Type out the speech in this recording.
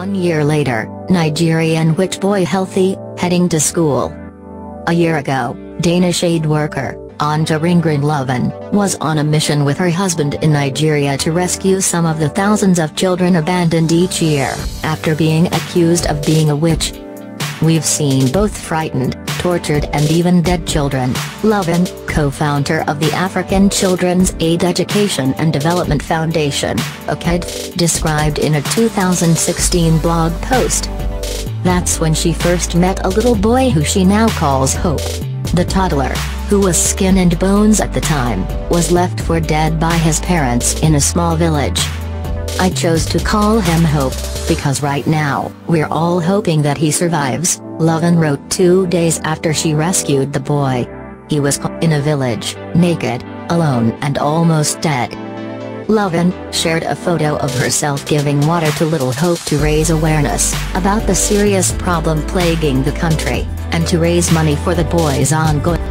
1 year later, Nigerian witch boy healthy, heading to school. A year ago, Danish aid worker, Anja Ringgren Lovén, was on a mission with her husband in Nigeria to rescue some of the thousands of children abandoned each year, after being accused of being a witch. We've seen both frightened, tortured and even dead children, Lovén, co-founder of the African Children's Aid Education and Development Foundation, ACAD, described in a 2016 blog post. That's when she first met a little boy who she now calls Hope. The toddler, who was skin and bones at the time, was left for dead by his parents in a small village. I chose to call him Hope, because right now, we're all hoping that he survives, Lovén wrote 2 days after she rescued the boy. He was caught in a village, naked, alone and almost dead. Lovén shared a photo of herself giving water to little Hope to raise awareness about the serious problem plaguing the country, and to raise money for the boy's ongoing